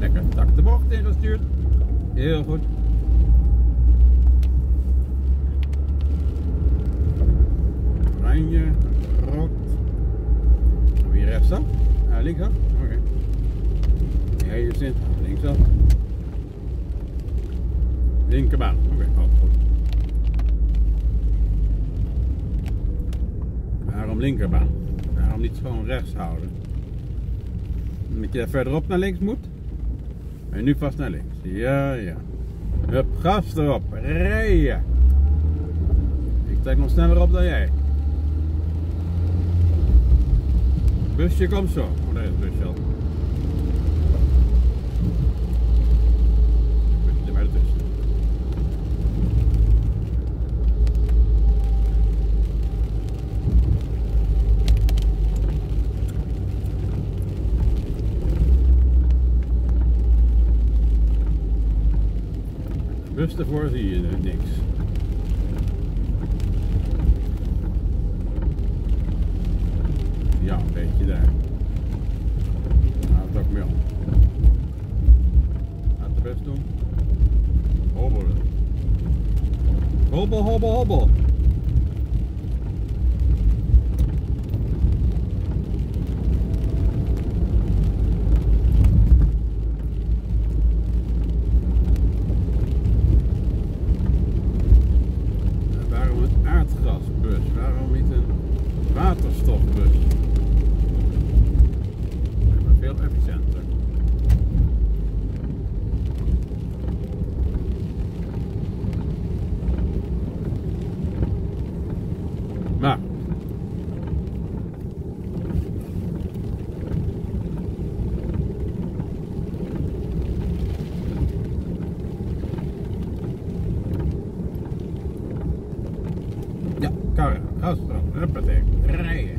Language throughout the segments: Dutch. Lekker tak de bocht ingestuurd. Heel goed. Oranje, rood. Weer rechtsaf? Linksaf? Oké. Okay. Ja, je zit linksaf. Linkerbaan. Oké, okay. Oh, goed. Waarom linkerbaan? Waarom niet gewoon rechts houden? Omdat je verderop naar links moet. En nu vast naar links. Ja, ja. Hup, gas erop. Rijden. Ik trek nog sneller op dan jij. Busje komt zo. Oh, daar is het busje al. Busje er maar tussen. Bus daarvoor zie je niks. Ja, een beetje daar. Laat het ook mee om. Laat de best doen. Hobbelen. Hobbel, hobbel, hobbel. Waarom een aardgasbus? Waarom niet een waterstofbus? Veel efficiënter. Maar ja, karren, gas erop, huppatee, rijden.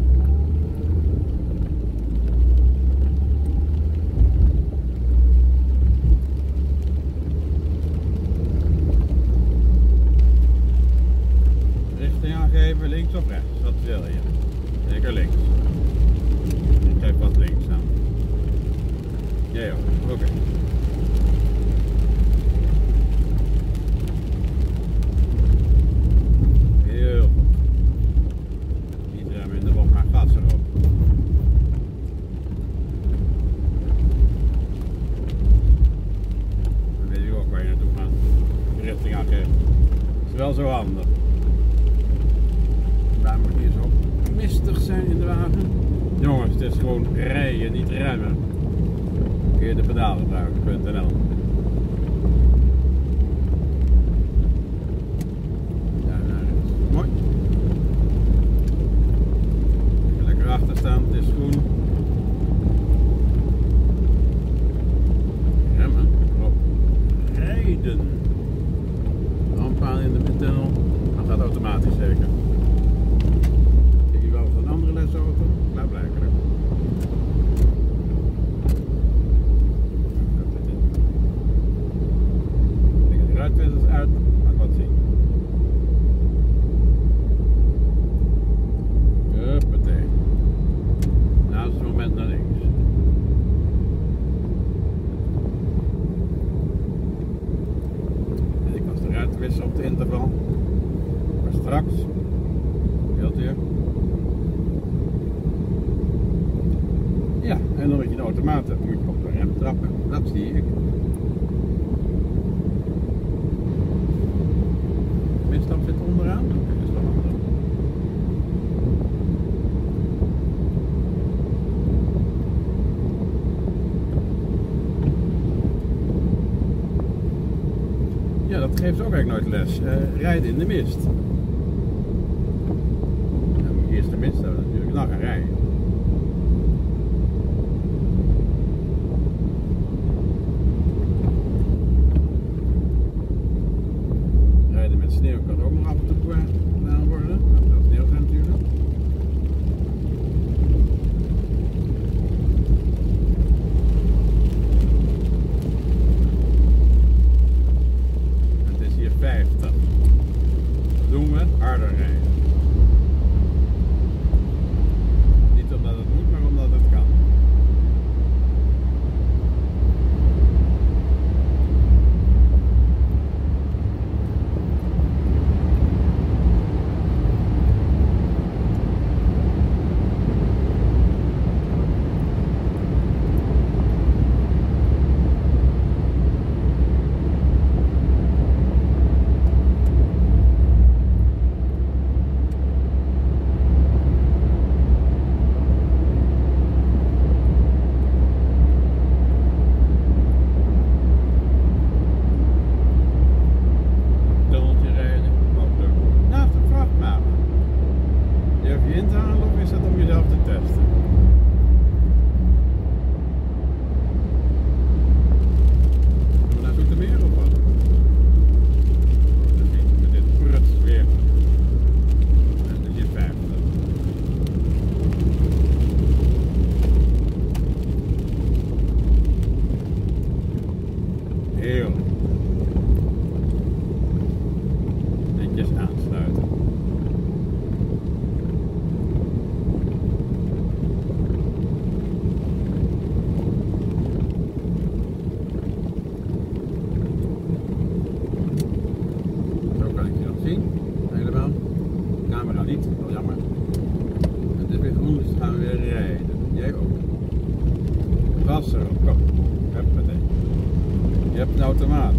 Even links of rechts, wat wil je? Zeker links. Ik geef wat links aan. Ja joh, oké. Okay. Heel goed. Niet remmen in de bocht, maar gas erop. Dan weet je ook waar je naartoe gaat. Richting aangeven. Dat is wel zo handig. Daar moet hier zo mistig zijn in de wagen. Jongens, het is gewoon rijden, niet remmen. Kun je de pedalen gebruiken.nl. Daar naar rechts. Mooi. Even lekker achter staan, het is groen. Remmen, klopt. Rijden. Lampaan in de midtunnel. Dan gaat het automatisch zeker. Auto, nou blijkbaar. De ruitwissers uit, laat wat zien. Huppatee. Laatste moment naar links. Ik was de ruitwisser op de interval. Maar straks, wilt u? Ja, en dan moet je een automaat hebt, moet je op de rem trappen. Dat zie ik. De misstap zit onderaan. Dat is wel handig. Ja, dat geeft ook eigenlijk nooit les. Rijden in de mist. Dan moet je eerst de mist hebben natuurlijk. Dan gaan rijden. Sneeuw kan ook nog af en toe gedaan worden, dat sneeuw zijn natuurlijk. Het is hier 50. Dat doen we harder rijden. erop. Gas erop, kom. Huppatee. Je hebt een automaat.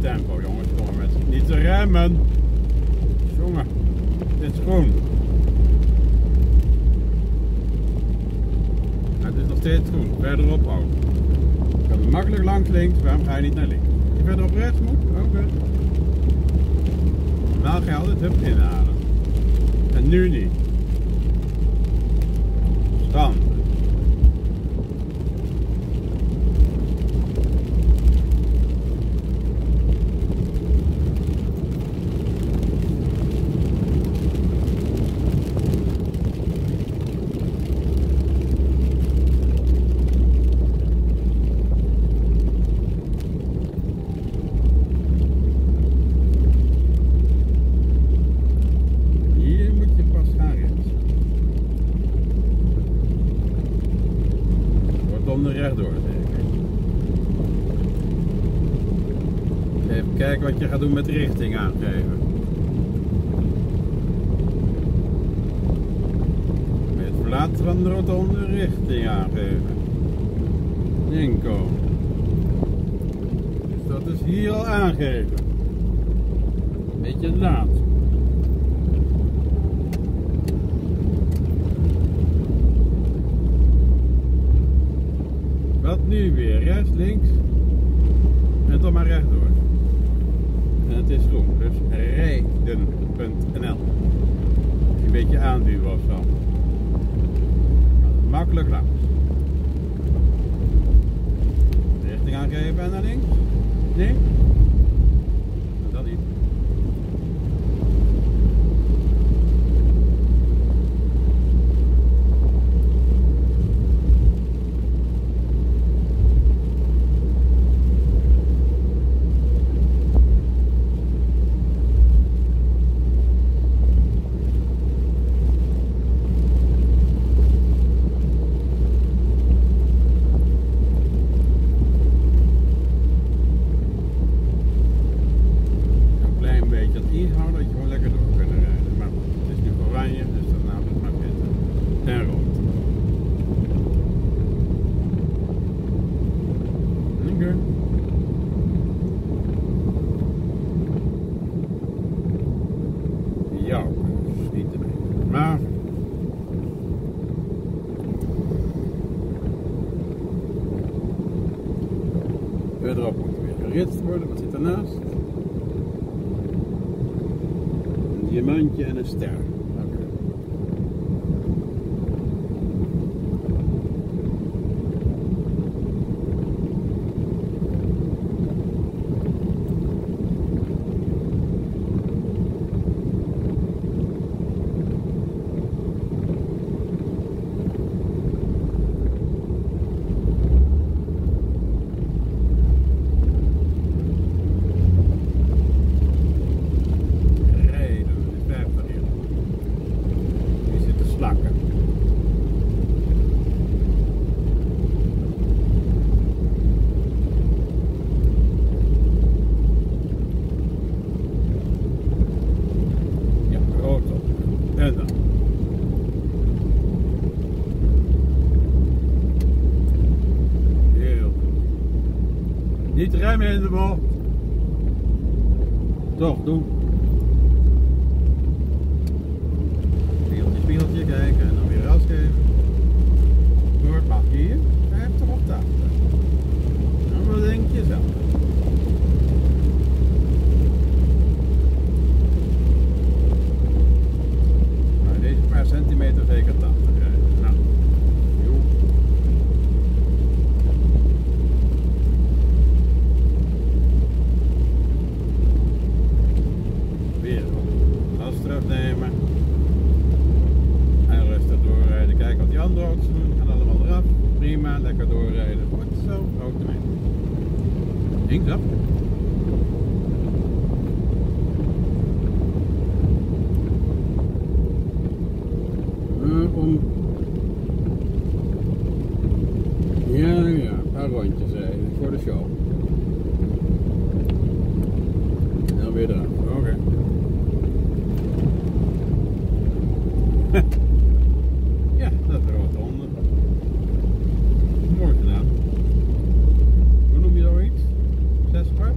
Tempo jongens, gewoon met niet te remmen. Jongen, dit is groen. Ja, het is nog steeds groen, verderop ook. Ik kan makkelijk langs links, waarom ga je niet naar links? Je verderop rechts moet, oké. Okay. Normaal ga je altijd hup inhalen. En nu niet. Stand. Rechtdoor zeker. Even kijken wat je gaat doen met richting aangeven. Met het verlaten van de rotonde richting aangeven. Inkomen. Dus dat is hier al aangegeven. Een beetje laat. Wat nu weer? Rechts, links en dan maar rechtdoor. En het is groen, dus rijden.nl. Een beetje aanduwen of zo. Makkelijk langs. Richting aangeven en naar links. Nee? Dat niet. Ja, niet te mee. Maar verderop moet weer geritst worden. Wat zit ernaast? Een diamantje en een ster. Niet remmen in de bocht. Toch, doe. Spiegeltje, spiegeltje kijken en dan weer ras geven. Door het mag hier, 50 of 80. En wat denk je zelf? Nou, deze paar centimeter zeker 80 krijgen. Nou. Nemen en rustig doorrijden, kijken wat die andere auto's doen, gaan allemaal eraf, prima. Ding ab. Om een paar rondjes voor de show. En dan weer eraan. Oké. Ja, dat is rood onder. Mooi gedaan. Hoe noem je zoiets? 6 kwart?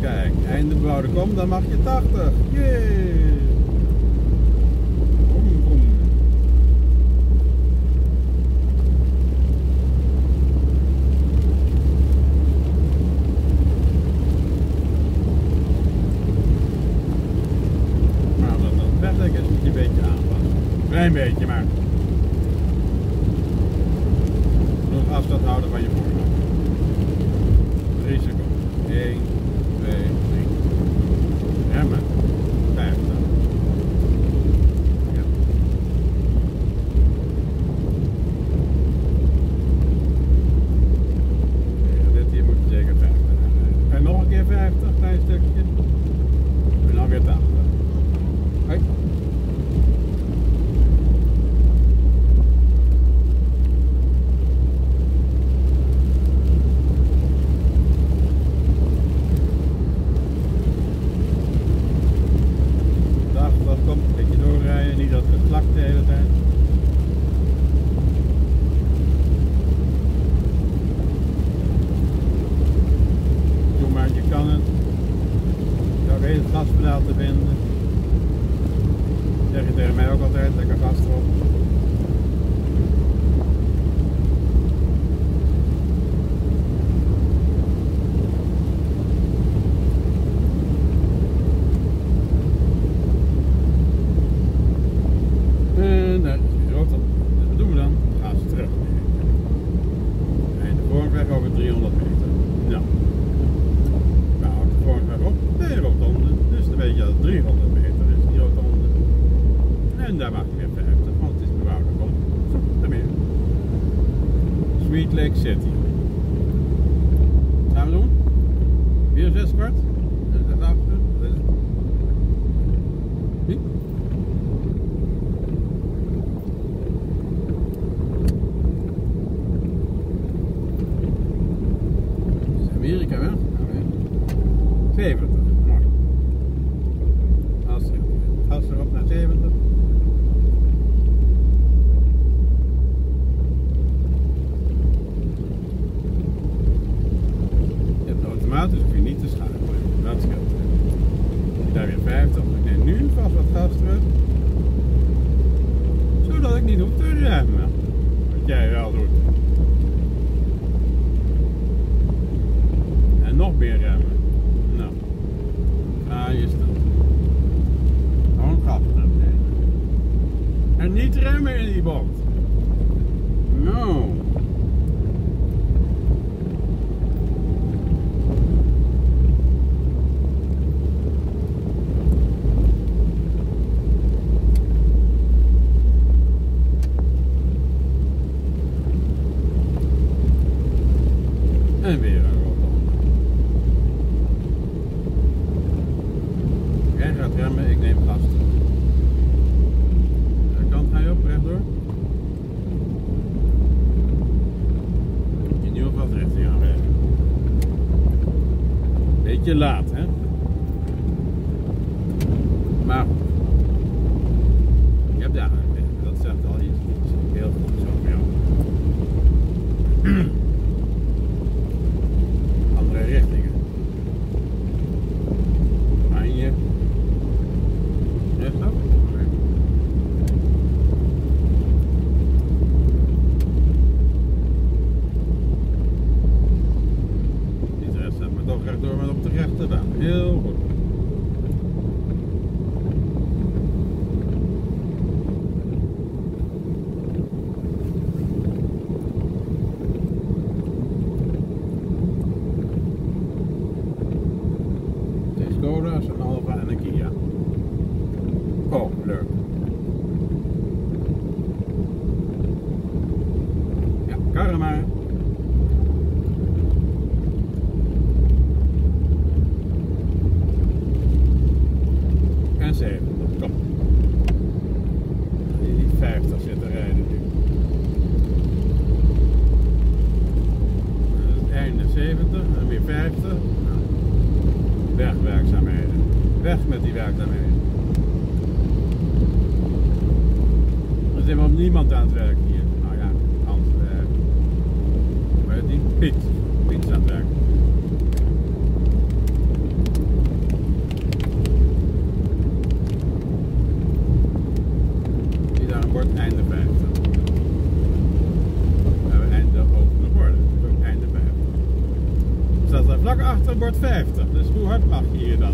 Kijk, einde blauwe kom, dan mag je 80. Jee! Kom, kom. Maar dat het wegdek is, moet je een beetje aanpassen. Klein beetje, maar. Nog afstand houden van je voorkant. 3 seconden. 1, 2, 3. Ja, maar 50. Ja. Ja, dit hier moet je zeker 50 hebben. En nog een keer 50, klein stukje. En dan weer 80. Hoi. De hele tijd. Doe maar, je kan het. Ik zou even het gaspedaal te vinden. Zeg je tegen mij ook altijd, lekker gas erop. Over 300 meter. Nou, daar houdt de vormweg op. Nee, rotonde. Dus dan weet je dat het 300 meter is, die rotonde. En daar mag je weer 50, want het is bebouwde kom. Daar meer. Sweet Lake City. Wat gaan we doen? Weer 6 kwart. Dat is dat achter. Niet? Amerika wel? 70, mooi. Als erop naar 70. Je hebt automatisch, hoef je niet te schakelen. Dat scheelt. Daar weer 50. Ik neem nu vast wat gas terug. Zodat ik niet hoef te remmen. Wat jij wel doet. Nog meer remmen. Nou, daar is dat. Gewoon gas naar beneden. En niet remmen in die bocht. Nou. En weer. Ik neem gas. De kant ga je op, rechtdoor. In ieder geval richting aanrijden. Beetje laat, hè? Maar goed. Ik heb daar aangegeven. Dat zegt al iets. Dat is heel goed zo voor jou. Andere richtingen. Oranje. Door maar op de rechterbaan. Heel goed. merkte, nou, wegwerkzaamheden. Weg met die werkzaamheden. Er is helemaal niemand aan het werk hier. Nou ja, maar die Piet is aan het werk. Die daar een bord einde bij heeft. Vlak achter bord 50, dus hoe hard mag je hier dan?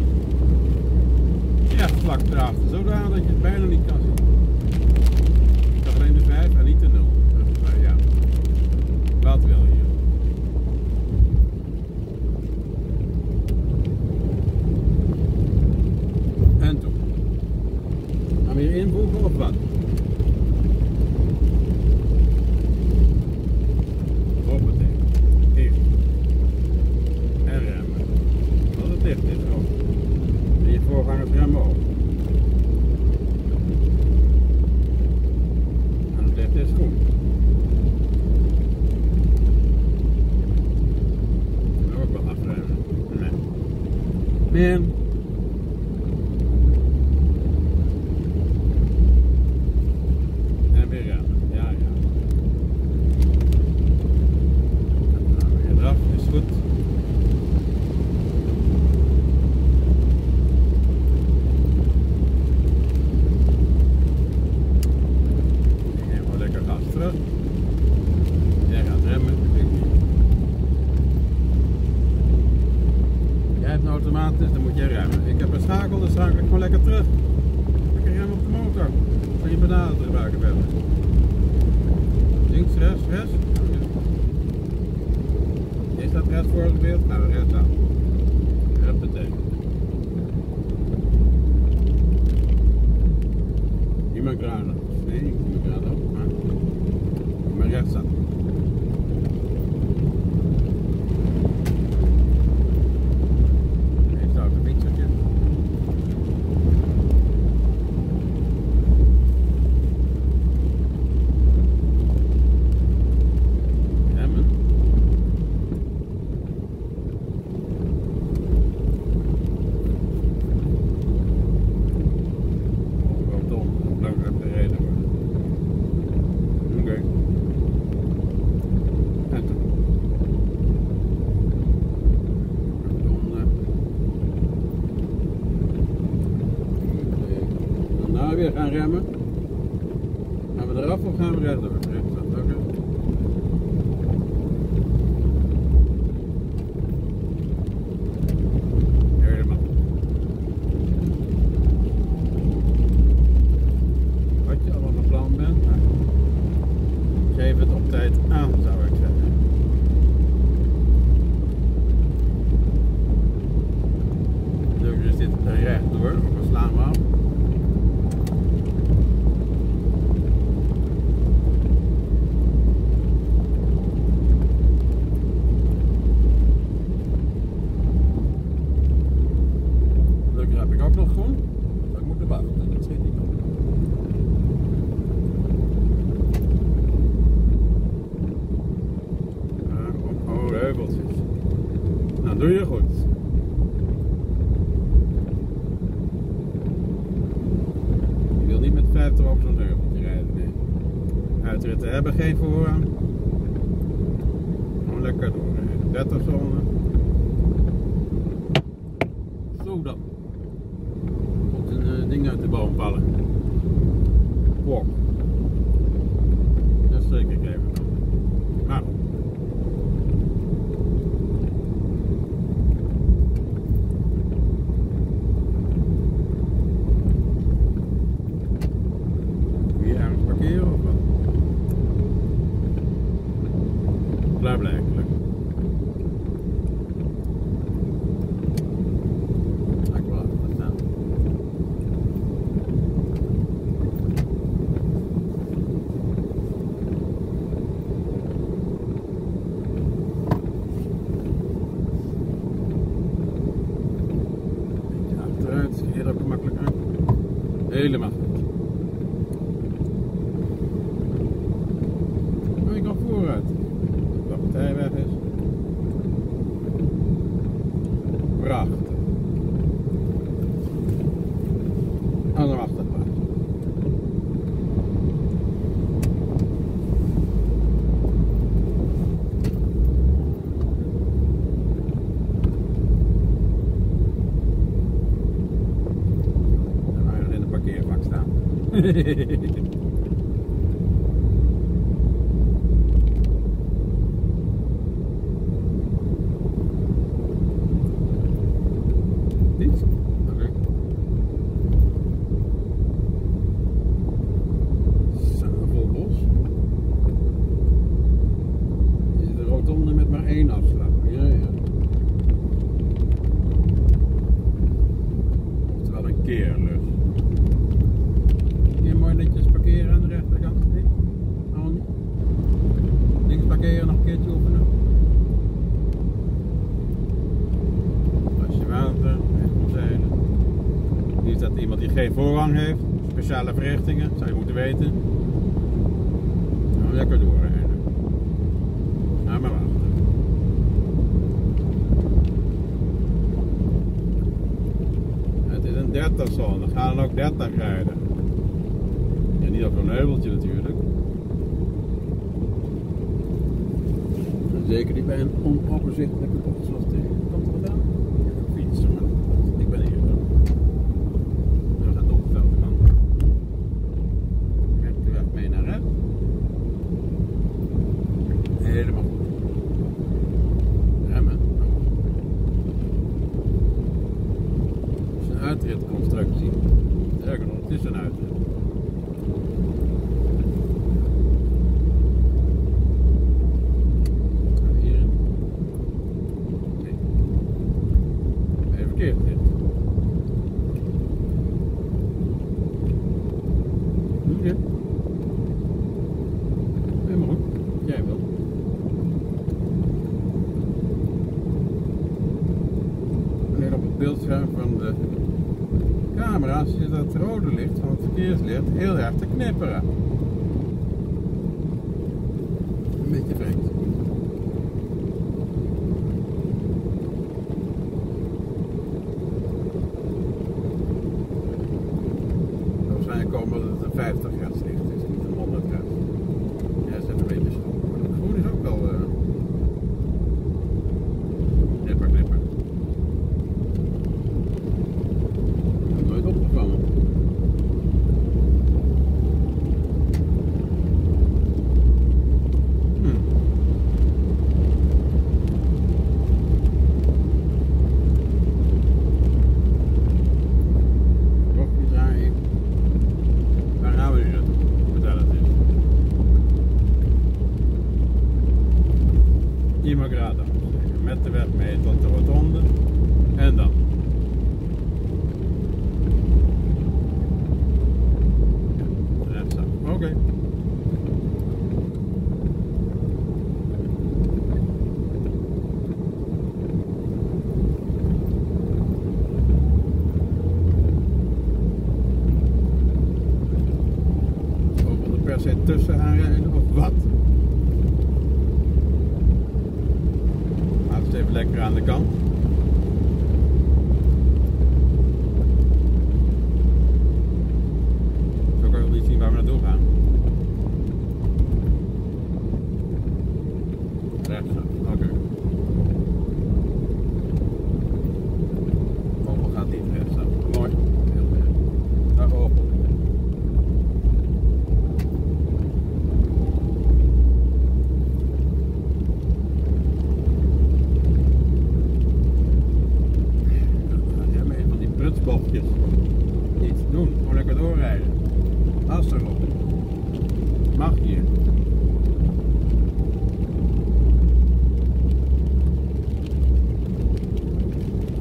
Ja, vlak erachter, zodanig dat je het bijna niet kan zien. Ik zag alleen de 5 en niet de 0. Maar ja, wat wil je? En toen? Gaan we hier invoegen of wat? En weer aan. Ja, ja. Dan gaan we eraf, is goed. Ik neem wel lekker gas terug. Jij gaat remmen, ik niet. Jij hebt een automaat, dus dan moet jij remmen. Ik heb een schakel, dus schakel ik gewoon lekker terug. Lekker remmen op de motor. Van je pedalen te gebruiken verder. Links, rechts, rechts. Is dat rechts voor het beeld? Nou, rechts aan. Rep meteen. Niet meer kruinen. Nee, niet meer kruinen ook. Maar rechts aan. Weer gaan remmen. Gaan we eraf of gaan we rechtdoor? Rechtdoor, oké. Helemaal. Wat je allemaal van plan bent, maar geef het op tijd aan, zou ik zeggen. Dus dit rechtdoor, we slaan we af. Nou, doe je goed. Je wil niet met 50 op zo'n heuveltje rijden, nee. Uitritten hebben geen voorrang. Gewoon lekker doorrijden. 30 zone. Zo dan. Komt een ding uit de boom vallen. Pok. Dat steek ik even. Nou. Helemaal goed. Maar je kan vooruit. Dat de partij weg is. gebracht aan een achterpaard. Dan waren we in de parkeervak staan. Voorrang heeft, speciale verrichtingen, zou je moeten weten. Nou, lekker doorrijden. Nou, maar wachten. Het is een 30-zone, we gaan ook 30 rijden. En niet op een heuveltje natuurlijk. En zeker niet bij een onoverzichtelijke bocht zoals dit. Komt er vandaan? Ik fiets, maar ik ben hier. Helemaal goed. Remmen. Het is een uitritconstructie. Sterker nog, het is een uitrit. Hierin. Nee. Even verkeerd dit. Doe je? Helemaal goed. Jij wel. Beeldscherm van de camera zit dat rode licht van het verkeerslicht heel erg te knipperen. Een beetje vreemd. Waarschijnlijk komen dat het een 50 hertz licht is, niet een 100 hertz. Ja, dat is een beetje schoon. Maar het groen is ook wel knipper. Met de weg mee tot de rotonde en dan. Ja, rechtsaf. Oké. Over de per se tussen aanrijden of wat? Even lekker aan de kant. Zo kan ik ook niet zien waar we naartoe gaan. Rechtsaf, oké. Opel gaat niet rechtsaf. Mooi. Heel erg. Dag Opel. Bochtjes. Niets doen, gewoon lekker doorrijden. Als erop. Mag hier.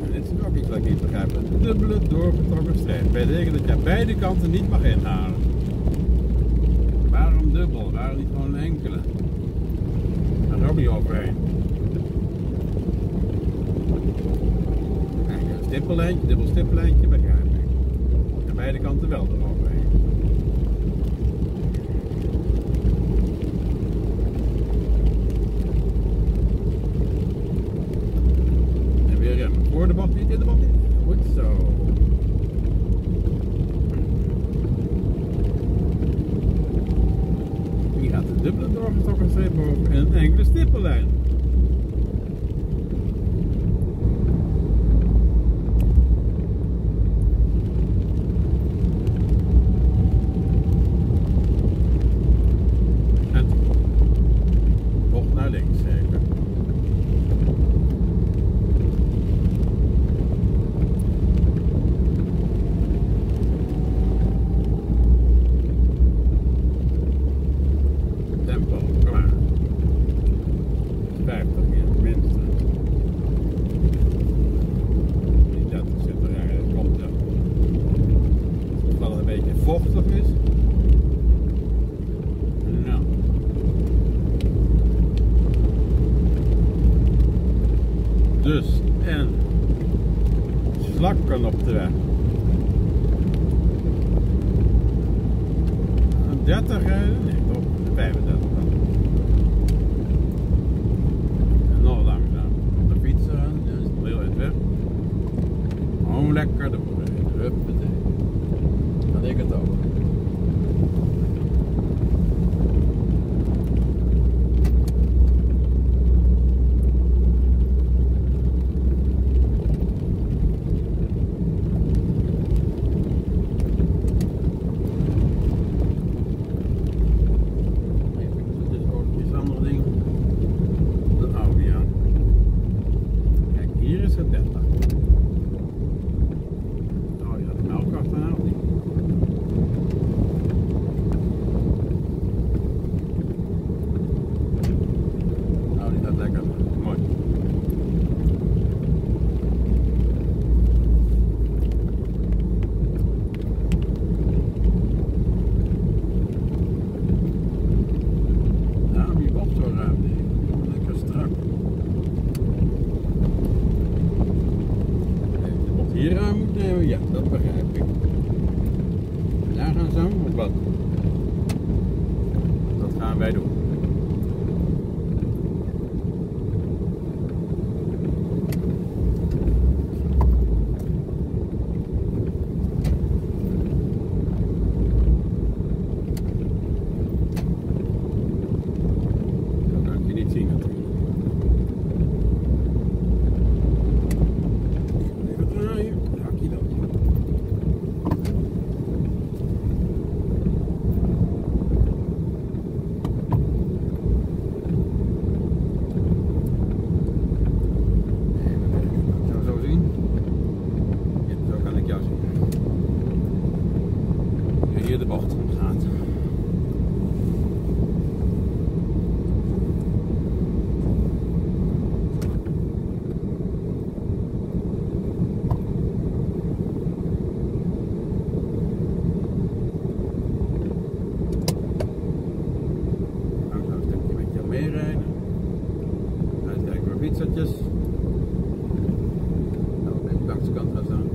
En dit is ook iets wat ik niet begrijp. Een dubbele doorgetrokken streep. Betekent dat je beide kanten niet mag inhalen. Waarom dubbel? Waarom niet gewoon een enkele? Daar gaat ook niet overheen. Stippellijntje, dubbel stippellijntje, begrijp ik. Aan beide kanten wel eroverheen. En weer remmen voor de bocht niet. dus en slakken op de weg. 30 rijden, nee toch, 35 dan. En nog lang dan. Op de fiets aan, dat is heel uit weg. Gewoon lekker door rijden, huppatee. Dat ik het ook. Ja, dat begrijp ik. Daar gaan ze aan, of wat? Dat gaan wij doen. De bocht omgaat. Langzaam een stukje met jou meerijden. Dan krijg ik weer fietsertjes. Nou, ben ik langs de kant gaan staan.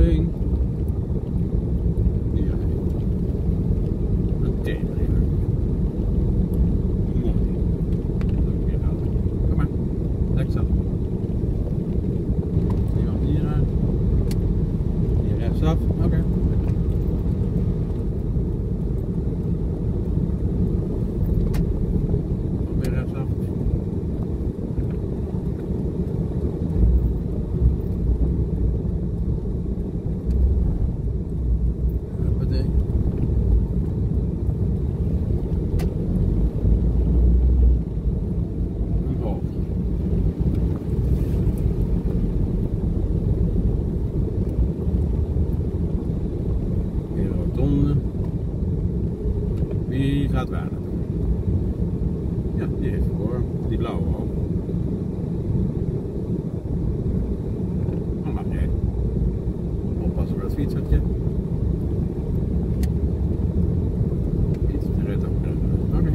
Debring. Ja. Een Debringer. Mooi. Kom maar. Lekker zo. Die gaat hier uit. Hier rechtsaf. Oké. Okay. Die gaat waar naartoe? Ja, die heeft voor, die blauwe ook. Dan mag jij oppassen voor dat fietsertje. Fiets de rit ook. Oké.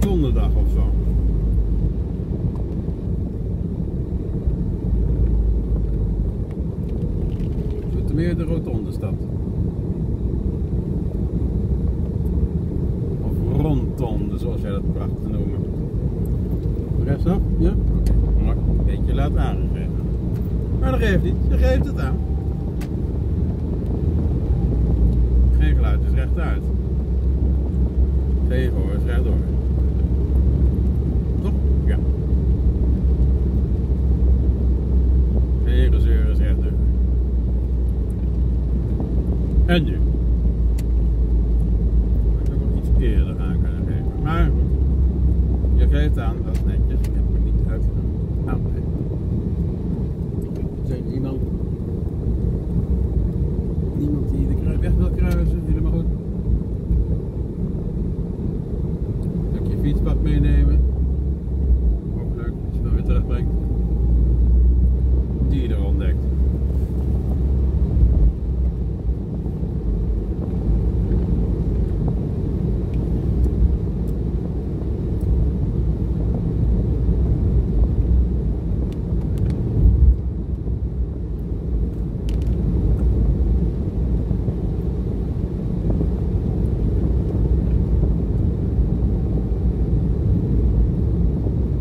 Donderdag of zo. Het is meer de Rotondestad. Of Rondonde, zoals jij dat prachtig noemen. Rechtsaf? Ja? Oké. Okay. Een beetje laat aangegeven. Maar dat geeft niet, ze geeft het aan. Geen geluid, is rechtuit. Geen gehoor, is rechtdoor. Ja. Geen gezeur is echt deur. En nu. Ik heb nog iets eerder aan kunnen geven. Maar goed. Je geeft aan, dat is netjes. Ik heb het niet uitgedaan. Nou, nee. Er is iemand. Niemand die de weg wil kruisen. Helemaal goed. Zal ik je fietspad meenemen? Terugbrengt die je er ontdekt.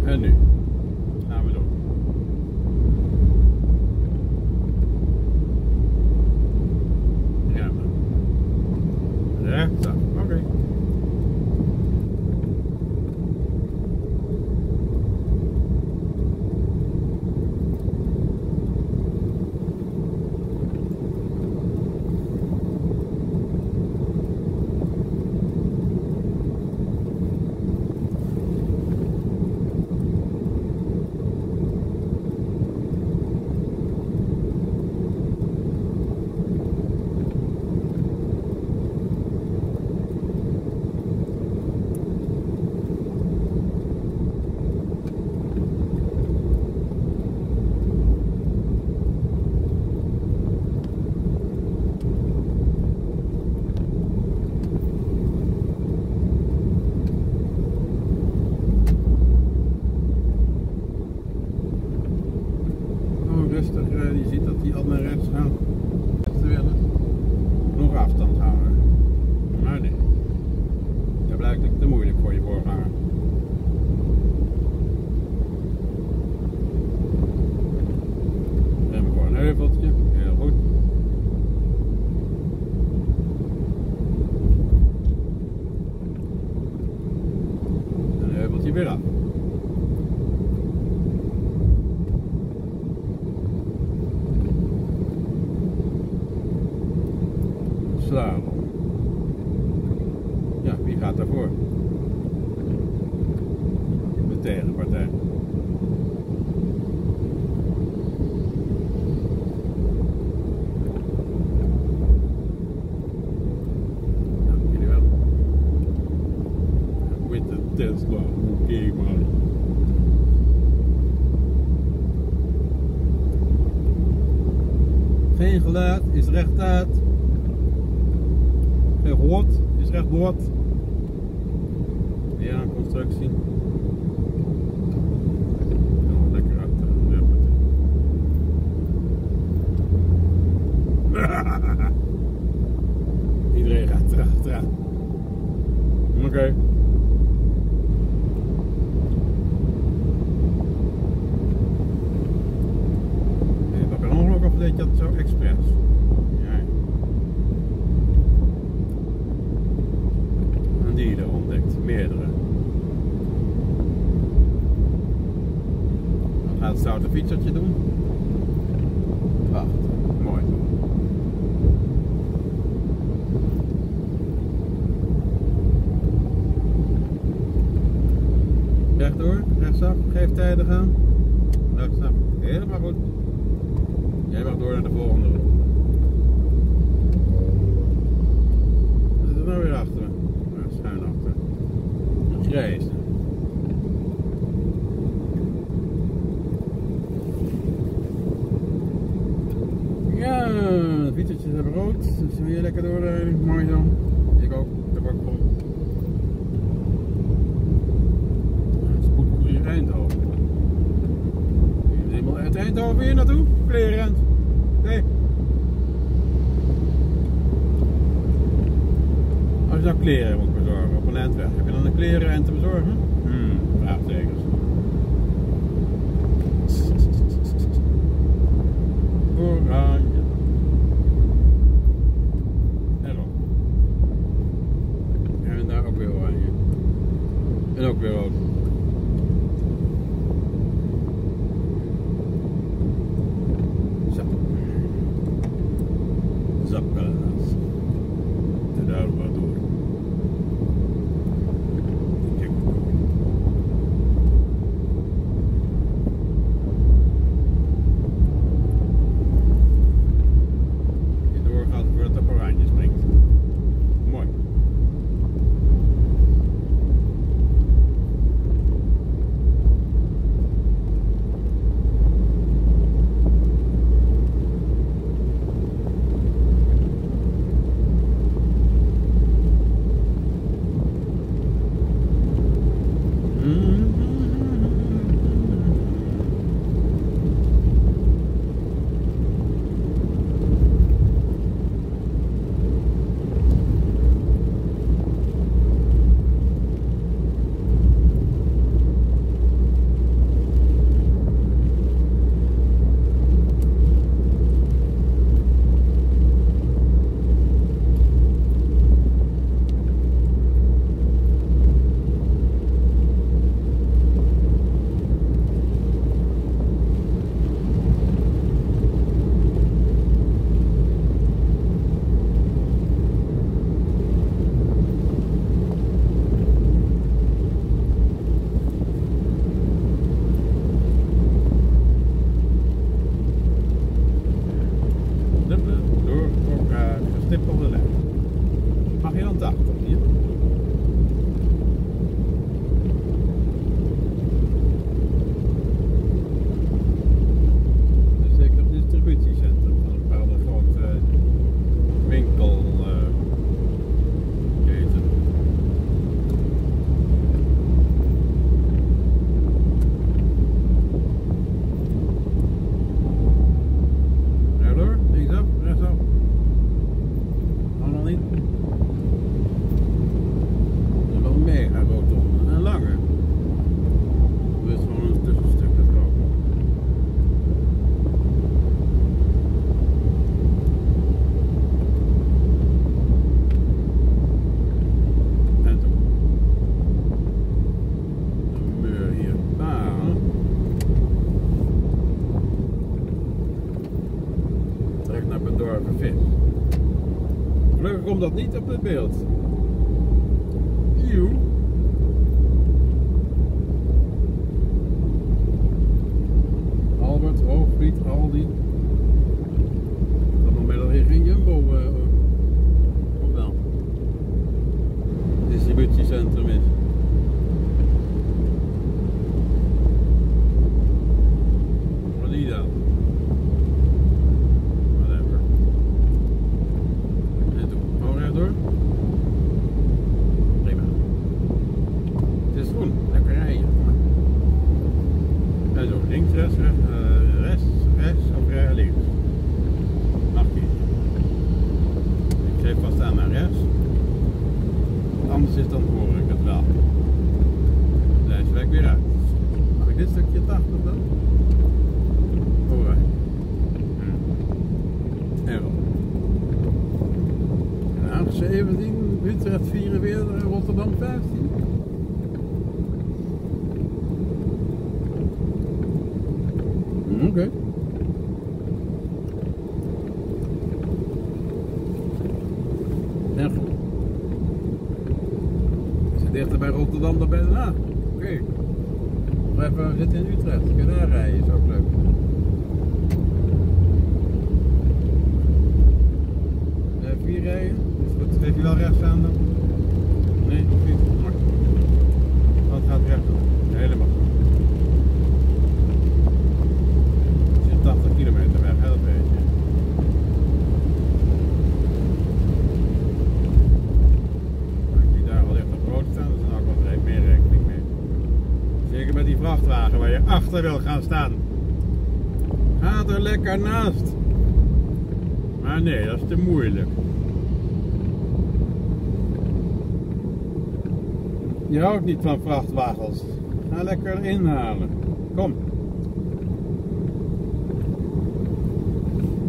En nu. Je ziet dat die al naar rechts gaat. Ze willen nog afstand houden. Maar nee, dat blijkt te moeilijk voor je voorganger. Remmen voor een heuveltje, heel goed. Een heuveltje weer af. Ja, wie gaat daarvoor? De tegenpartij. Tesla o gay model. Geen geluid is rechtuit. Geen gehoord is rechtboord. Ja, constructie. Iedereen gaat erachteraan. Oké. Heb ik een ongeluk of deed je dat zo expres? Ja. Een dealer ontdekt, meerdere. Dan gaat het zouten fietsertje doen. Prachtig, mooi. Rechtdoor, rechtsaf, geef tijdig aan. Rechtsaf, helemaal goed. Jij mag door naar de volgende ronde. Wat zit er nou weer achter me? Nou, schuin achter. Een grijze. Ja, de fietsertjes hebben rood. Dus weer lekker doorrijden. Mooi zo. Ik ook. Ik heb ook vol. Eindhoven. Helemaal uit Eindhoven hier naartoe? Klerend. Nee. Als je nou kleren moet bezorgen op een landweg, heb je dan een klerenrent te bezorgen? Vraagtekens. Oranje. En op. En daar ook weer oranje. En ook weer rood. Komt dat niet op het beeld? Eeuw. Albert, Hoogvliet, Aldi. Dan nog bij dat hier geen Jumbo of wel? Distributiecentrum is. anders is, dan hoor ik het wel. Deze weg weer uit. Mag ik dit stukje 80 dan? Hoor. En op. Nou, 17, Utrecht 44, Rotterdam 15. Oké. Okay. Ja. We zitten dichter bij Rotterdam dan bij Den Haag. Oké. Okay. We zitten in Utrecht, we kunnen daar rijden, is ook leuk. Blijf hier rijden. Dus geef je wel rechts aan dan? Nee, nog niet. Want het gaat recht doen. Helemaal goed. Het is 80 kilometer weg, heel beetje. Vrachtwagen waar je achter wil gaan staan. Ga er lekker naast. Maar nee, dat is te moeilijk. Je houdt niet van vrachtwagens. Ga lekker inhalen. Kom.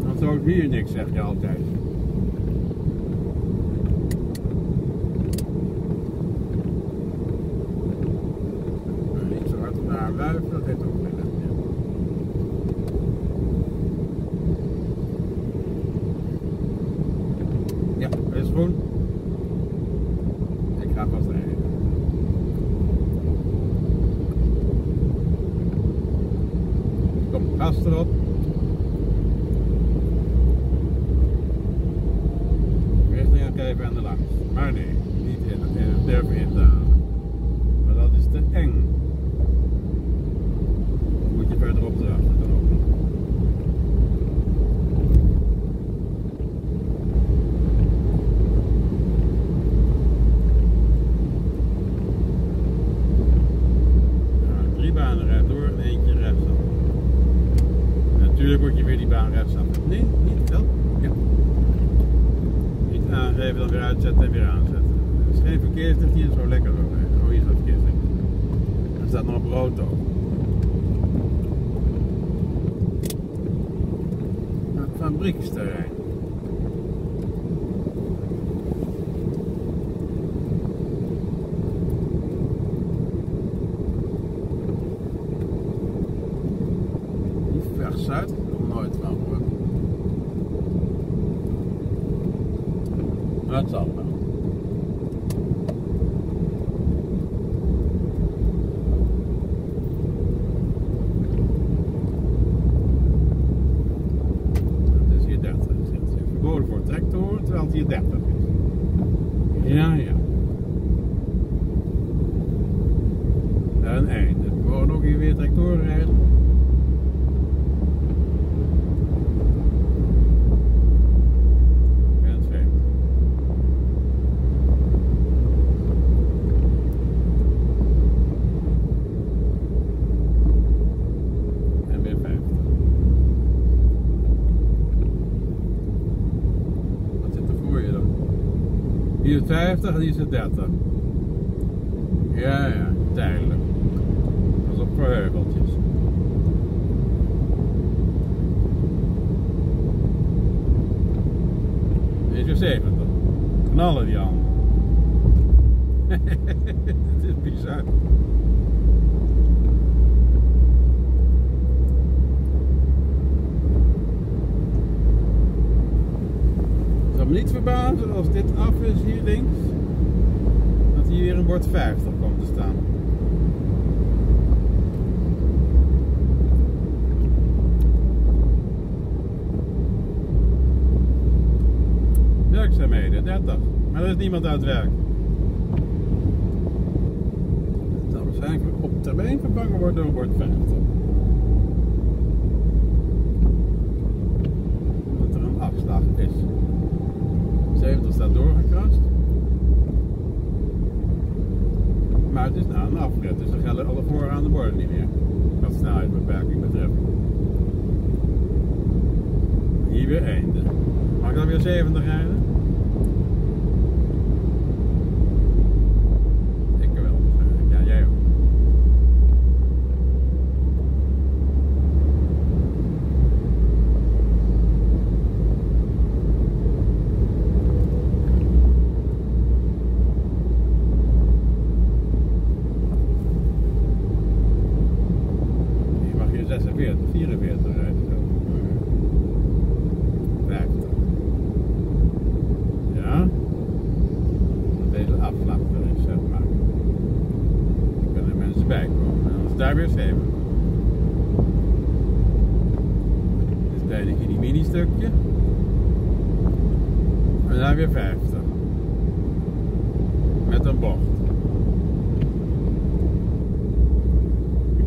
Dat is ook hier niks, zeg je altijd. Luif, dat heeft ook binnen. Ja. Ja, dat is groen. Ik ga vast rijden. Kom, gas erop. Richting aan kijken en de langs. Maar nee, niet in het durf in te halen. Maar dat is te eng. Verderop de achter dan ook nog. Nou, 3 banen rechtdoor en eentje rechtsaf. Natuurlijk moet je weer die baan rechtsaf. Nee, niet wel. Ja. Niet aangeven, dan weer uitzetten en weer aanzetten. Er is geen verkeerslicht hier, zo lekker zo. Oh, hier staat verkeerslicht. Er staat nog brood ook. Fabrieksterrein. Vers Zuid, nog nooit van gehoord. Maar het zal wel. Terwijl het hier 30 is. Ja, ja. Naar een einde. We mogen ook hier weer tractoren rijden. En het vreemd. En weer 50. Hier is 50 en hier is 30. Ja, ja, tijdelijk. Dat is op verheugeltjes. Dit is 70. Knallen die handen. Het is bizar. Niet verbazen als dit af is hier links, dat hier weer een bord 50 komt te staan. Werkzaamheden, 30, maar er is niemand uit werk. Het zal waarschijnlijk op termijn vervangen worden door bord 50. Omdat er een afslag is. 70 staat doorgekrast. Maar het is na een afrit, dus dan gelden alle voorgaande borden niet meer. Wat snelheidsbeperking betreft. Hier weer einde. Mag ik dan weer 70 rijden? afslappen en zo. Maar dan kunnen mensen bijkomen. En als het daar weer zeven. Dus deed ik in die mini-stukje. En dan weer 50. Met een bocht.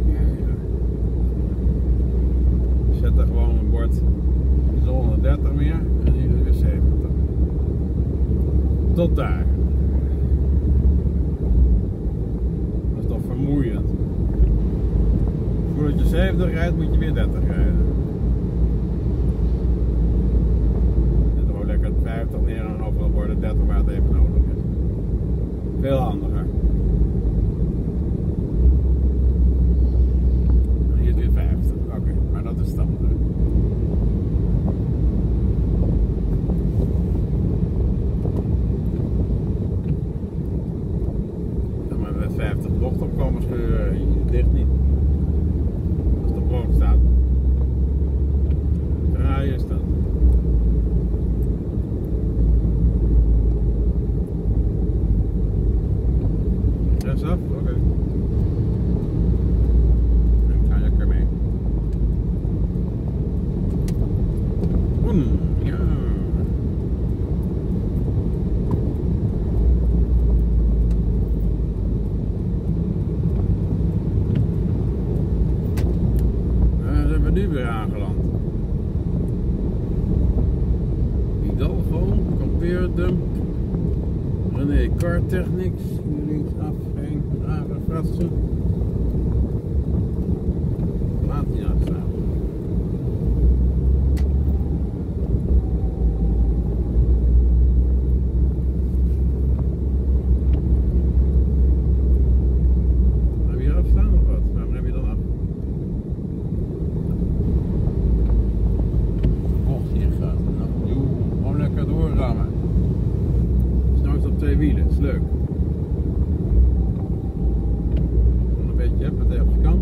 Ja. Zet er gewoon een bord. Is 130 meer. En hier is weer 70. Tot daar. Dat is toch vermoeiend. Voordat je 70 rijdt, moet je weer 30 rijden. Zet er gewoon lekker 50 neer en overal worden 30 waar het even nodig is. Veel handiger. En hier is weer 50. Oké, maar dat is standaard. Dicht niet. Als de boom staat. Ja, hier staat. Rechtsaf? Oké. Dan ga ik ermee. Ja. Nu weer aangeland. Hidalgo, kampeerdump, René Car Technics, linksaf, geen rare fratsen. Platina staan. Leuk. Een beetje heb meteen op de kant.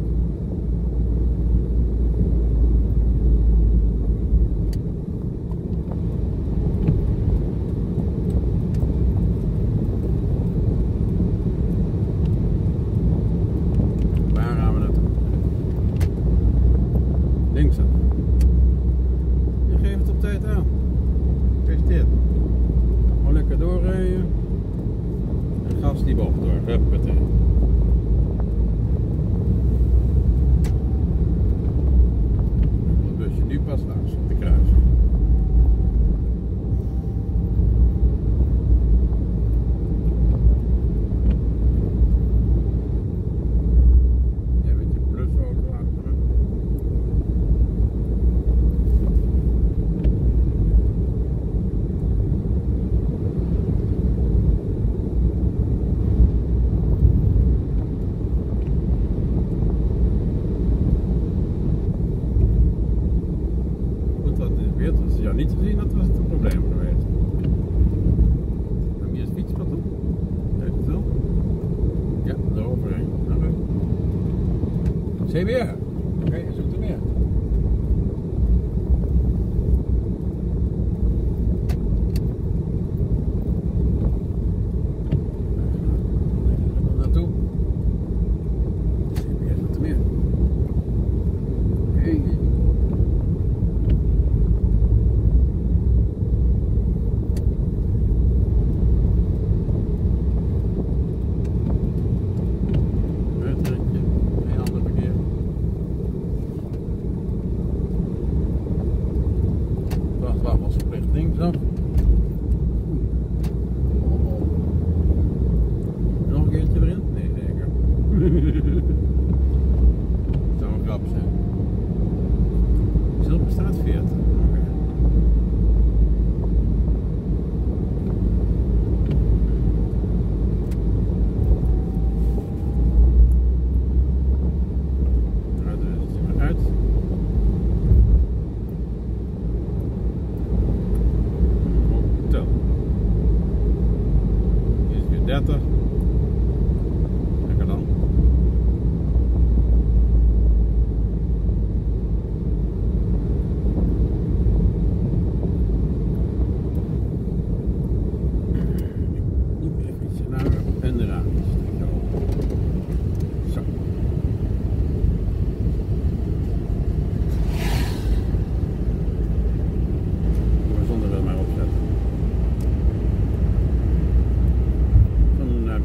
Waar gaan we naartoe? Linksaf. Je geeft het op tijd aan. Gefeliciteerd. Gewoon lekker doorrijden. Gas die bocht door, huppatee. Het busje nu pas langs op de kruising. Jij bent je plusauto achter me. Niet gezien, dat was het een probleem geweest. Heb je een fietspad op? Kijk het wel? Ja, daaroverheen. Zeemeer! Oké, zoek er meer.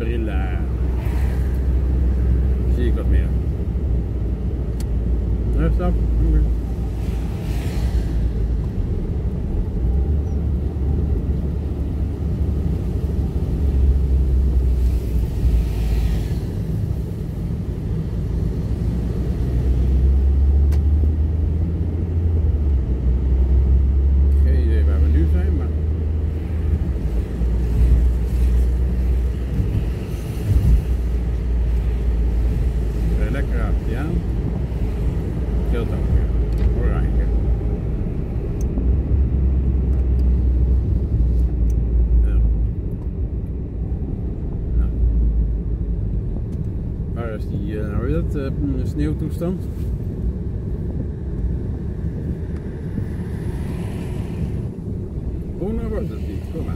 april zie ik wat meer. Rustig. Okay. Sneeuwtoestand. Oh, nou wordt het niet. Kom maar.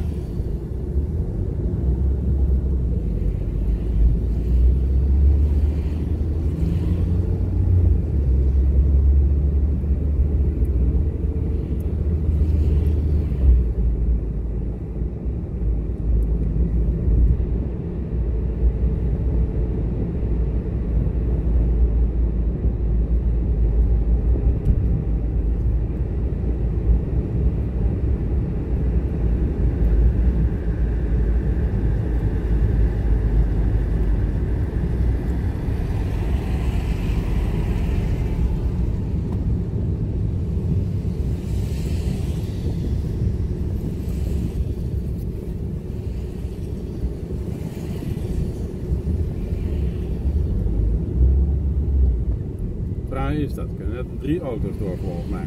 Is dat? Kunnen net 3 auto's door volgens mij.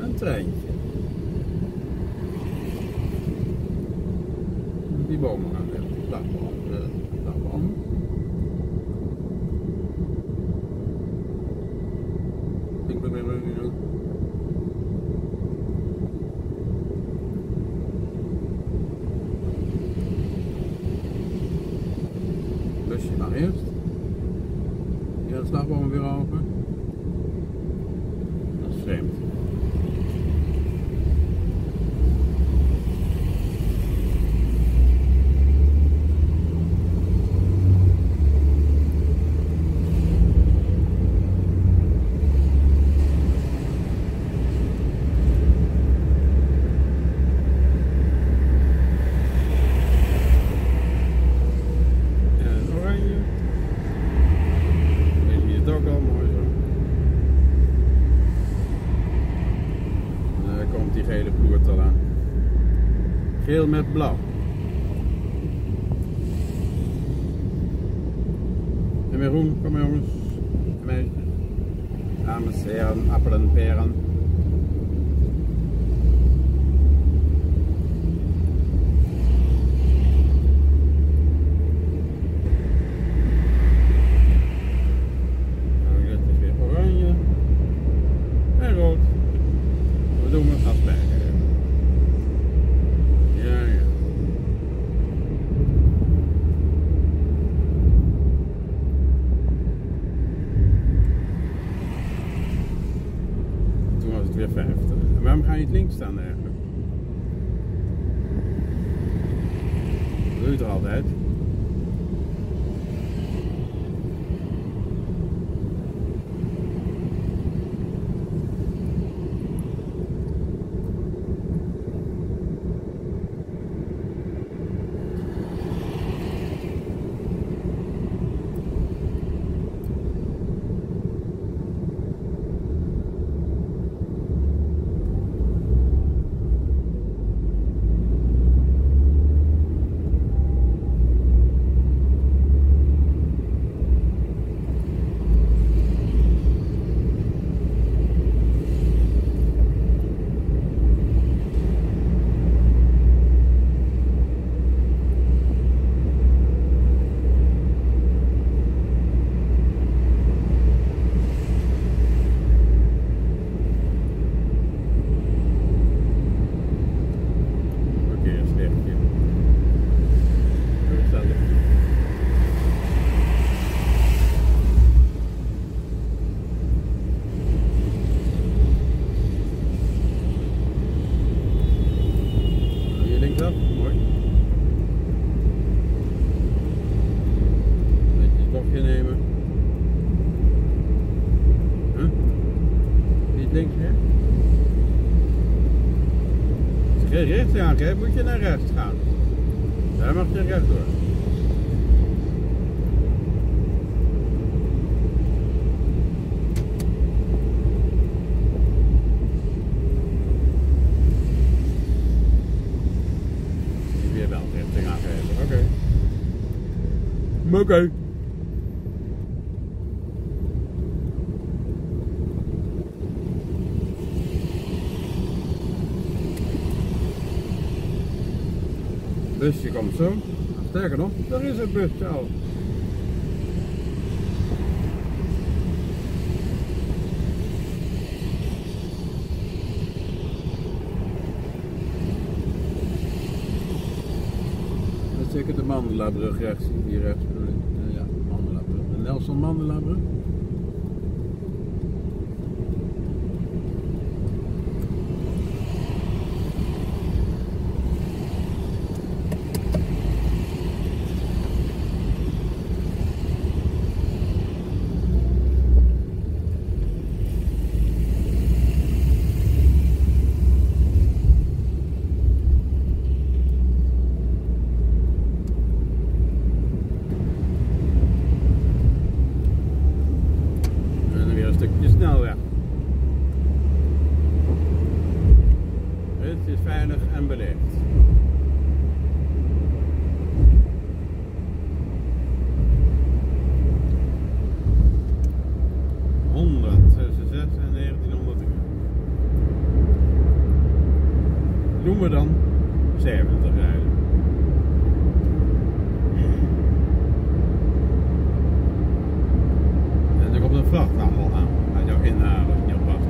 Een treintje. Die bomen gaan weg. Dagboom. Ik ben benieuwd. Maar eerst. Hier de slagbomen weer open. Dat is vreemd. Geel met blauw. En meegroen, kom maar jongens. En meisjes. Dames, heren, appelen, peren. En dit is weer oranje. En rood. We doen het afwerken. Weer 50. En waarom ga je niet links staan eigenlijk? Dat doe je toch altijd? Ja, mooi. Netjes bochtje nemen. Niet links, hè? Als je rechts aangeeft, moet je naar rechts gaan. Daar mag je recht door. Oké. Busje komt zo. Sterker nog, daar is het busje al. Dat is zeker de Mandelabrug rechts, hier rechts. Nelson Mandelabrug. Noemen we dan 70 rijden. En er komt een vrachtwagen aan. Hij zou inhalen als je niet oppast.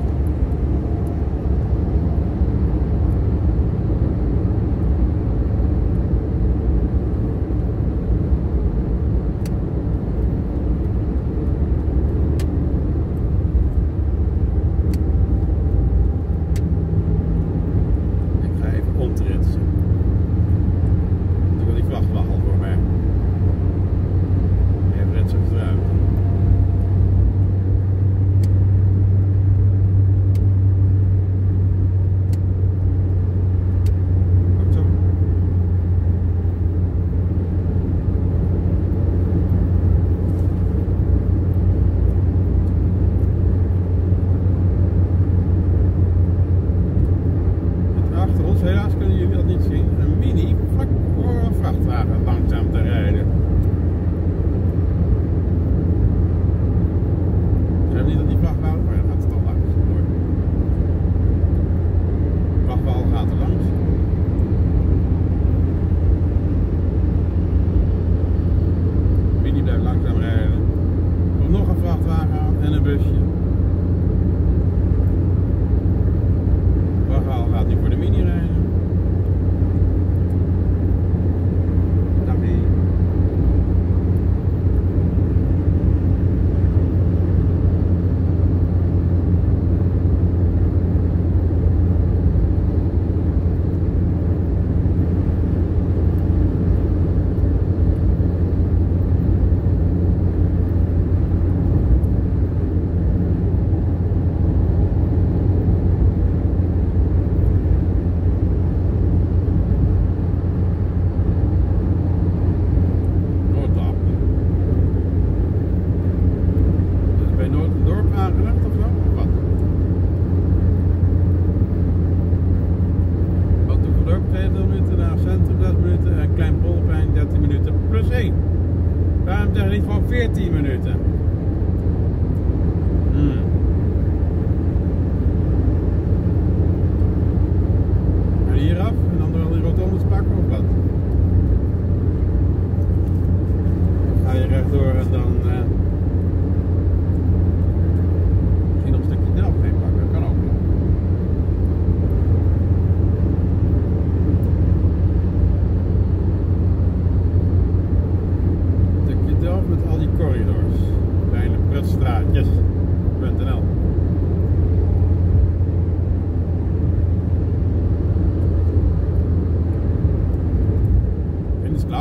Met al die corridors.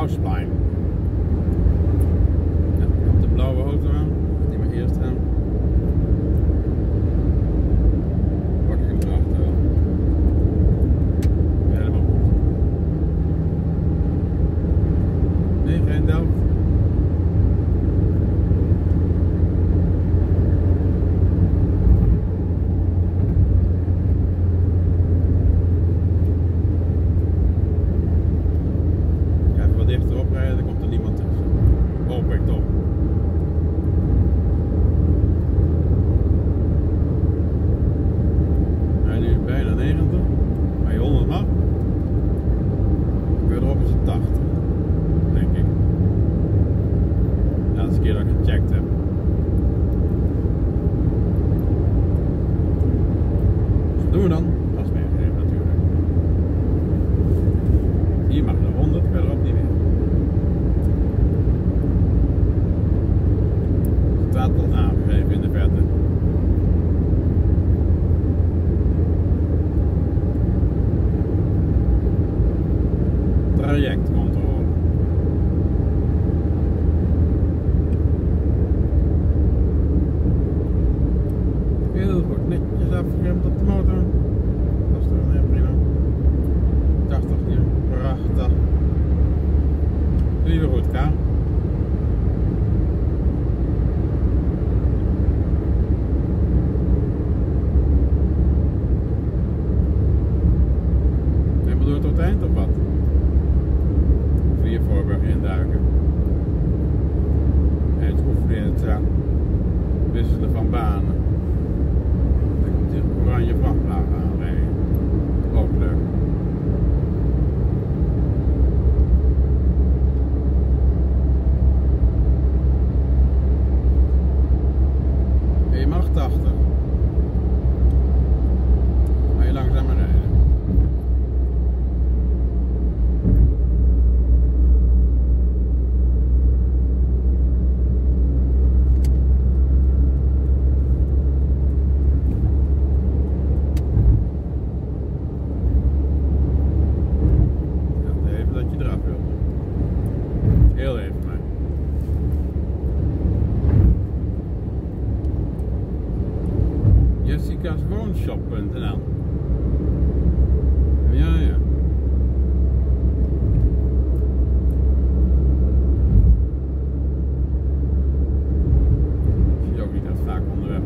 Gausplein. Ja, op de blauwe auto aan. Die maar eerst aan. Pak ik hem erachter wel. Helemaal goed. Nee, geen douw. Woonshop.nl. Ja, ja. Ik zie ook niet dat vaak onderweg.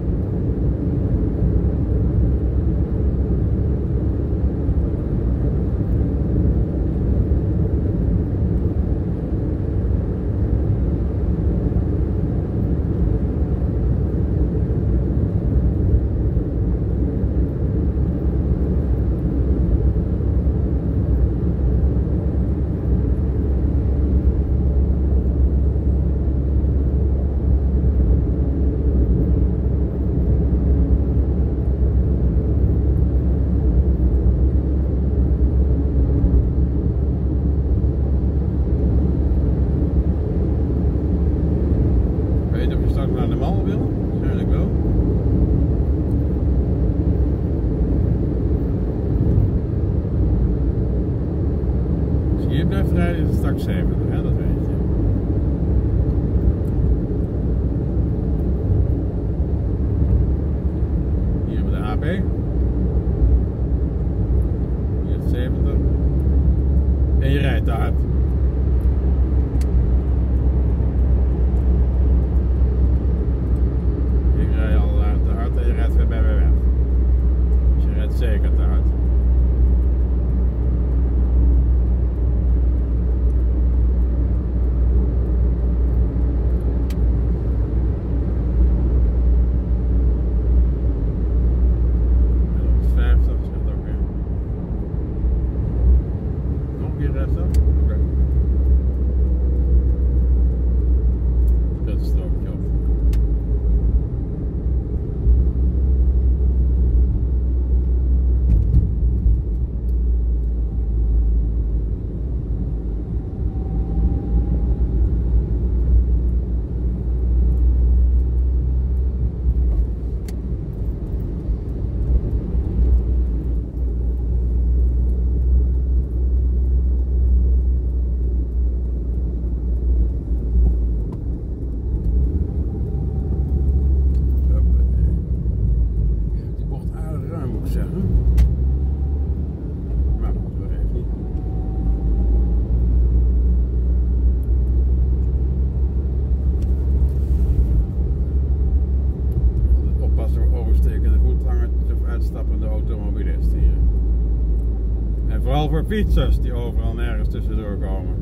fietsers die overal nergens tussendoor komen.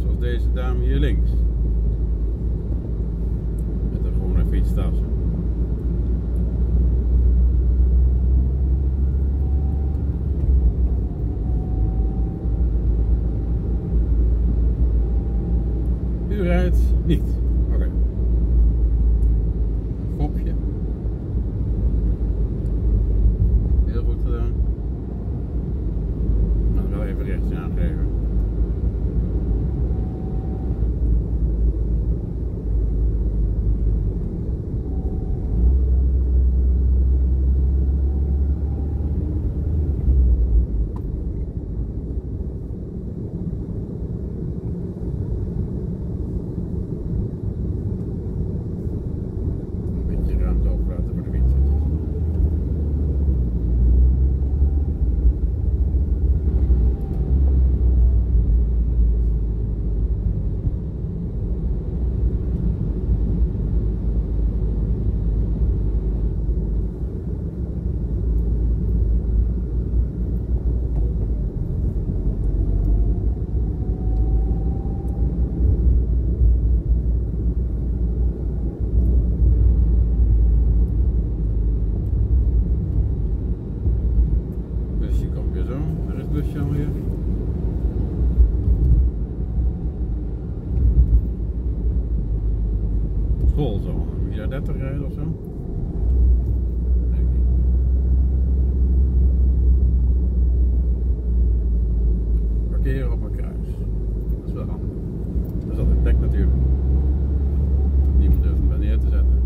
Zoals deze dame hier links. Met een groene fietstas. U rijdt niet. Oké. Fopje. Heel goed gedaan. Nou, wel even rechts aangeven. School zo, moet je daar 30 rijden of zo? Denk ik. Parkeren op een kruis. Dat is wel handig. Dat is altijd plek natuurlijk. Niemand durft hem daar neer te zetten.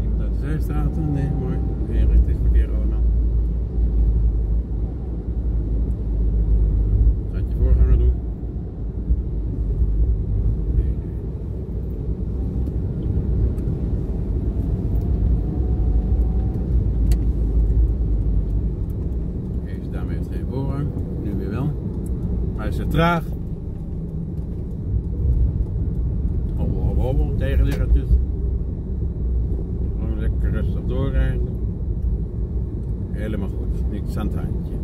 Niemand uit de zijstraten? Nee, mooi. Geen richtingsparkeren allemaal. Nu weer wel. Hij is te traag. Hobbel, hobbel, hobbel. Tegenliggertjes. Gewoon lekker rustig doorrijden. Helemaal goed. Niks aan het handje.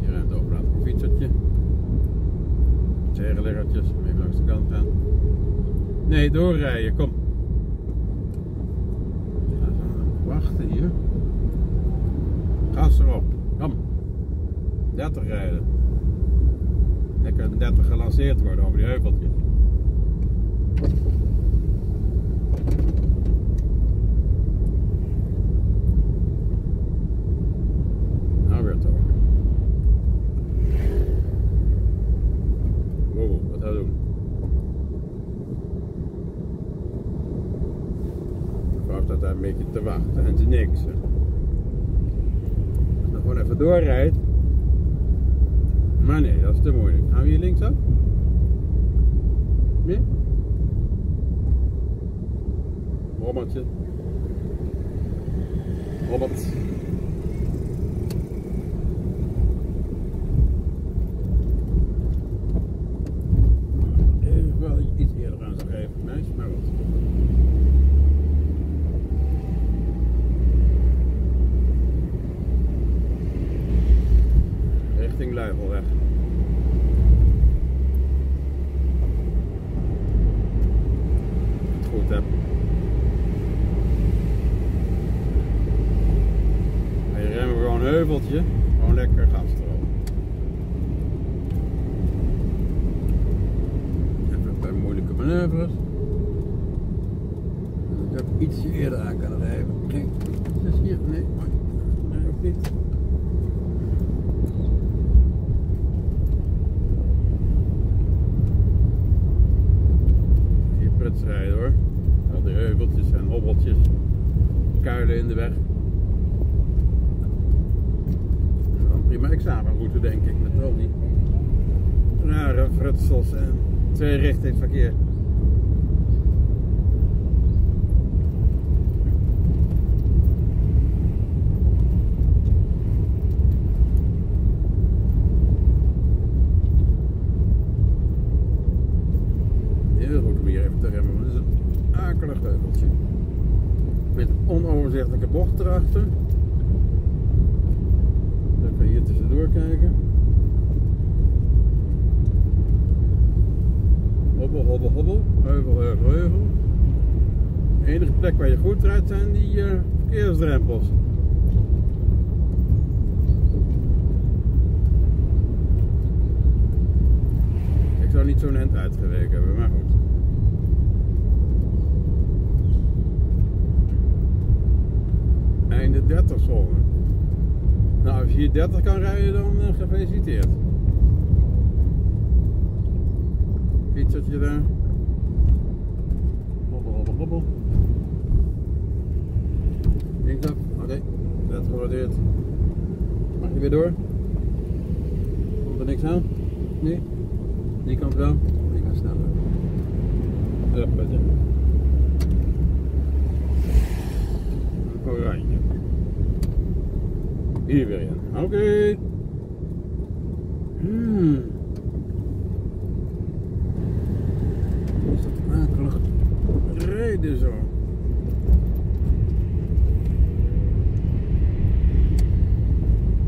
Hier ruimt overlaat voor een fietsertje. Tegenliggertjes. Even langs de kant gaan. Nee, doorrijden. Kom. Wachten hier. Gas erop. Kom. 30 rijden. Lekker 30 gelanceerd worden over die heuveltjes. Nou weer toch. Wow, wat gaan we doen? Dat daar een beetje te wachten en te niks. Hè. Als je gewoon even doorrijdt. Maar nee, dat is te moeilijk. Gaan we hier linksaf? Nee? Rommeltje. Rommelt. Even wel iets eerder aan zou geven, meisje, maar wat. Luifelweg. Het goed hè. Hij remmen gewoon een heuveltje, gewoon lekker gas erop. Even bij moeilijke manoeuvres. Dat ik ietsje eerder aan kan rijden. Kijk, is hier? Nee, nee, ook niet. Rijden hoor. Al die heuveltjes en hobbeltjes, kuilen in de weg. Een prima examenroute denk ik, met wel die rare frutsels en tweerichtingsverkeer. met een onoverzichtelijke bocht erachter. Dan kan je hier tussendoor kijken. Hobbel, hobbel, hobbel. Heuvel, heuvel, heuvel. De enige plek waar je goed rijdt zijn die verkeersdrempels. Ik zou niet zo'n hend uitgeweken hebben, maar goed. Einde 30 zone. Nou, als je hier 30 kan rijden, dan gefeliciteerd. Fietsertje daar. Hoppel, hoppel, hoppel. Links op. Oké, dat is gewaardeerd. Mag je weer door? Komt er niks aan? Nee? Die kant wel? Die kan sneller. Dat is beter. Oranje. Hier weer in. Oké. Okay. Is dat akelig rijden zo?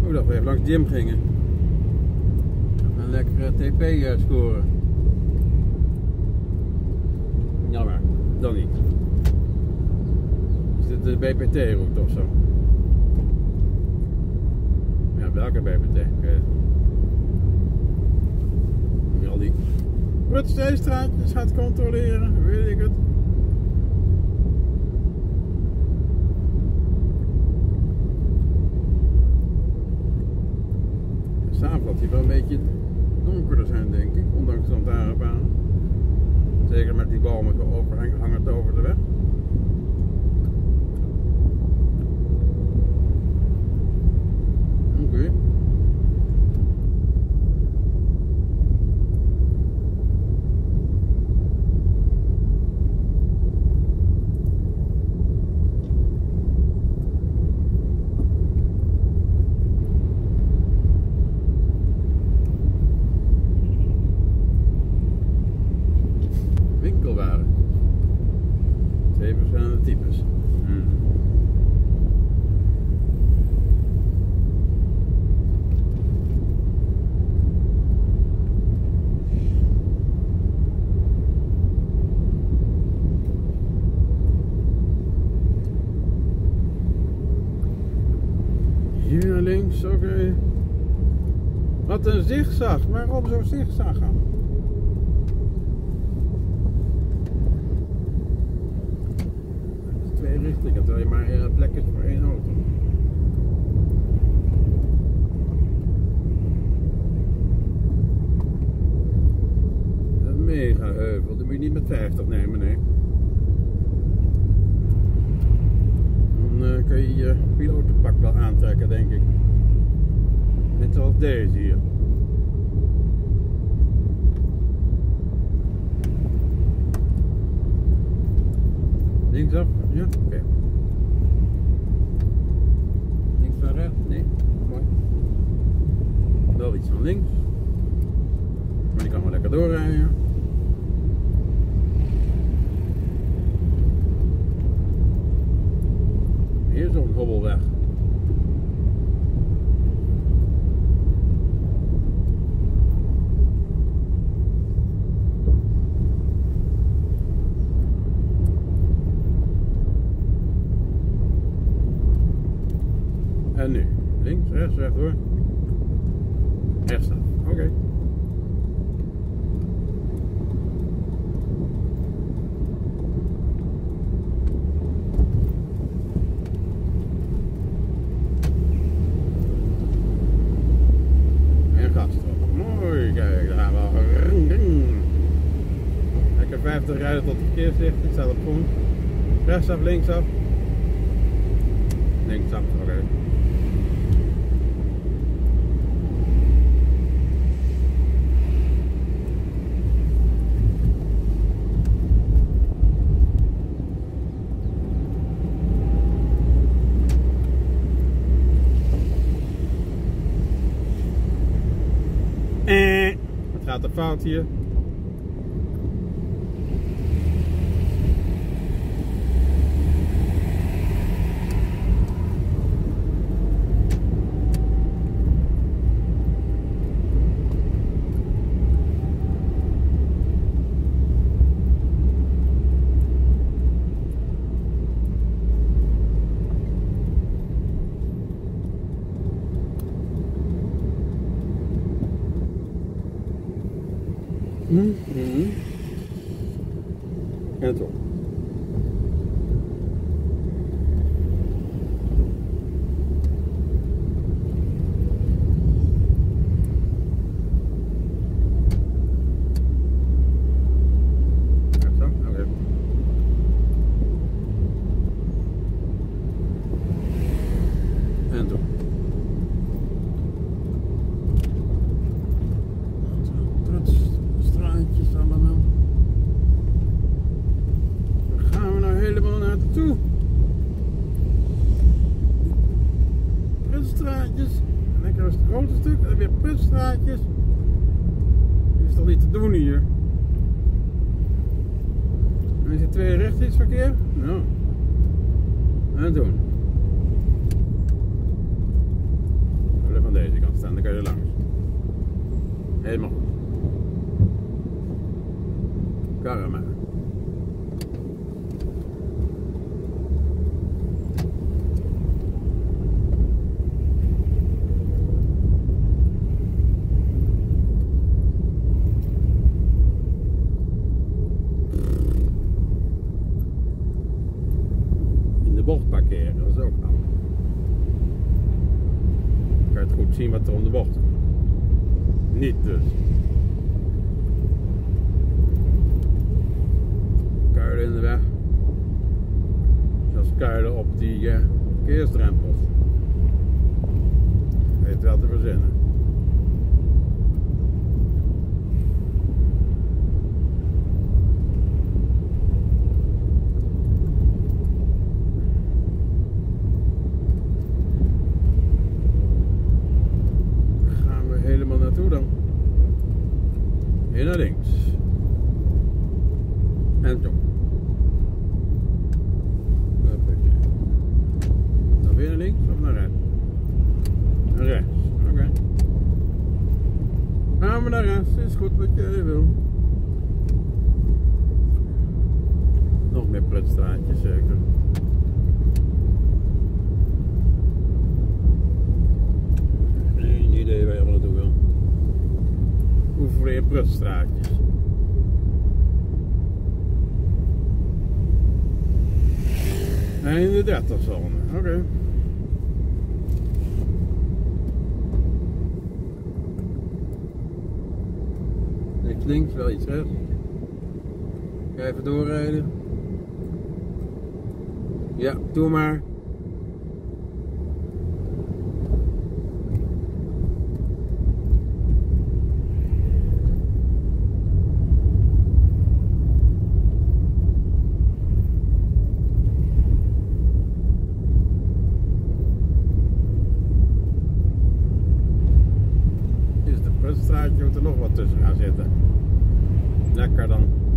Oh, dat we even langs Jim gingen. Een lekkere TP scoren. Jammer, dan niet. De BPT-route ofzo. Ja, welke BPT? Ik weet het niet. Al die rutsteestraatjes gaat controleren, weet ik het. S'avonds had hij wel een beetje donkerder zijn, denk ik, ondanks de lantaarnpalen. Zeker met die bomen overhangend over de weg. Hier links, oké. Okay. Wat een zigzag, waarom zo zigzaggen? Twee richtingen, terwijl je maar plek is voor één auto. Dat is een mega heuvel, dat moet je niet met 50 nemen, nee. Dan kun je je pilotenpak wel aantrekken, denk ik. Net zoals deze hier. Linksaf? Ja? Oké. Okay. Links van rechts? Nee? Mooi. Wel iets van links. Maar die kan wel lekker doorrijden. Hier zo'n hobbelweg. En nu, links, rechts, rechtdoor. Rechts dan, oké. Okay. Rijden tot het verkeerslicht, staat op groen. Rechtsaf, linksaf. Linksaf, oké. Okay. Wat gaat er fout hier? Mm-hmm. En het op. Lekker als het grote stuk, en dan weer putstraatjes. Dat is toch niet te doen hier? En is er twee rechtheidsverkeer? Nou, en doen. We blijven aan deze kant staan, dan kan je er langs. Helemaal goed. Karama. Bocht parkeren, dat is ook handig. Dan kan je het goed zien wat er om de bocht komt. Niet dus. Kuilen in de weg. Zelfs kuilen op die verkeersdrempels. Weet wel te verzinnen. En naar links. En zo. Dan weer naar links of naar rechts? Naar rechts, oké. Okay. Gaan we naar rechts, is goed wat jij wil. Nog meer prutstraatjes zeker. Geen idee waar je allemaal naartoe wil. Hoeveel prutstraatjes. En in de 30-zone, oké. Niks links, wel iets rechts. Ga even doorrijden. Ja, doe maar. Straatje moet er nog wat tussen gaan zitten. Lekker dan.